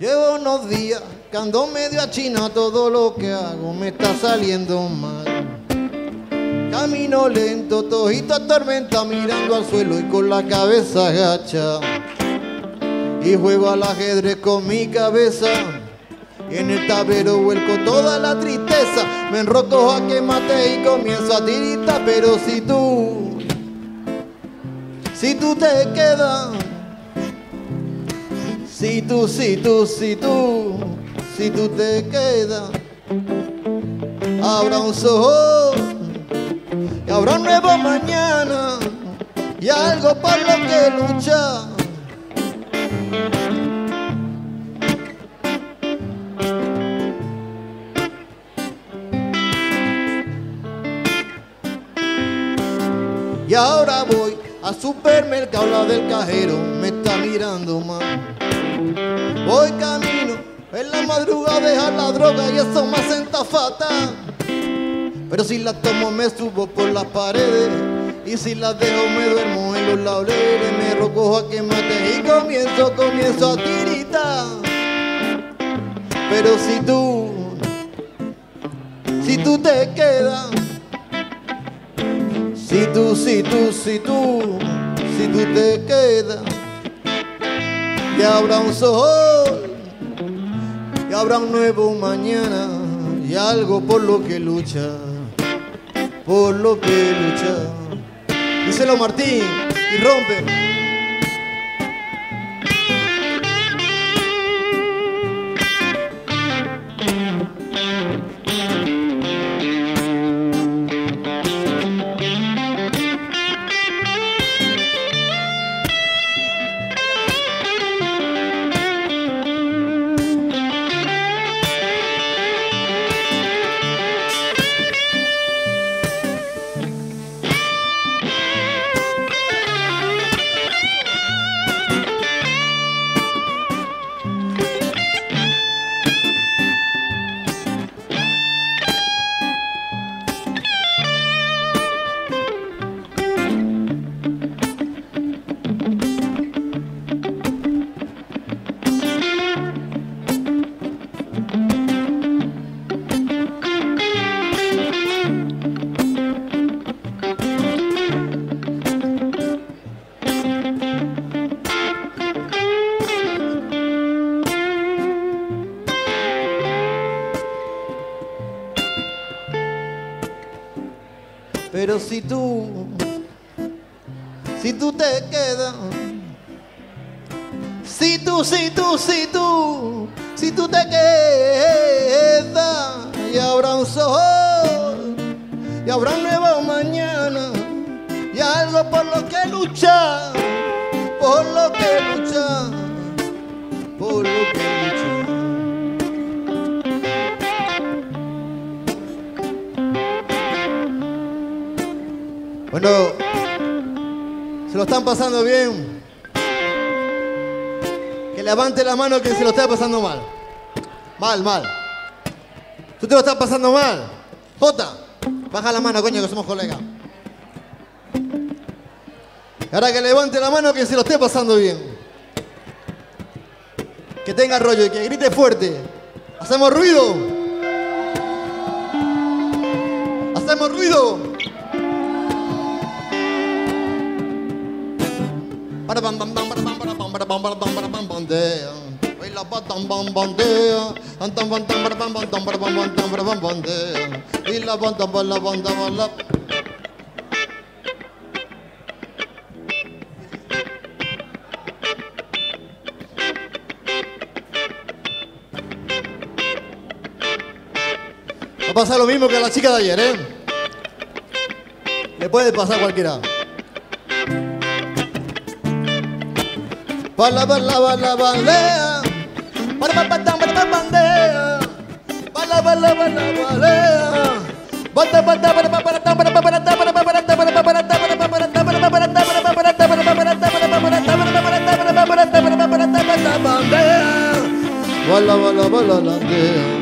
Llevo unos días que ando medio a China, todo lo que hago me está saliendo mal. Camino lento, tojito a tormenta, mirando al suelo y con la cabeza agacha. Y juego al ajedrez con mi cabeza, y en el tablero vuelco toda la tristeza. Me enroto a que mate y comienzo a tirita. Pero si tú te quedas, si tú te quedas, habrá un sol y habrá un nuevo mañana y algo por lo que luchar. Y ahora voy al supermercado, la del cajero me está mirando mal. Voy camino, en la madrugada dejar la droga y eso me sienta fatal. Pero si la tomo me subo por las paredes, y si la dejo me duermo en los laureles. Me recojo a que mate y comienzo a tiritar. Pero si tú te quedas, si tú te quedas, y habrá un sol, y habrá un nuevo mañana, y algo por lo que lucha, por lo que lucha. Díselo Martín, y rompe. Pero si tú te quedas, si tú te quedas, y habrá un sol, y habrá un nuevo mañana, y algo por lo que luchar, por lo que luchar, por lo que luchar. Bueno, se lo están pasando bien. Que levante la mano que se lo está pasando mal. Mal. Tú te lo estás pasando mal. Jota, baja la mano, coño, que somos colegas. Ahora que levante la mano que se lo esté pasando bien. Que tenga rollo y que grite fuerte. Hacemos ruido. Hacemos ruido. Para pam pam pam para pam para pam para pam para pam para pam bandea. Hoy la pam pam bandea. Antam pam pam para pam pam para pam para pam bandea. Y la pam pam la banda la. Va a pasar lo mismo que a la chica de ayer, ¿eh? Le puede pasar a cualquiera. Bala bala bala balea, bala bala bala bandea, bala bala bala balea, bata bata bala bala bala bala bala bala bala bala bala bala. Bala bala bala bala bandea.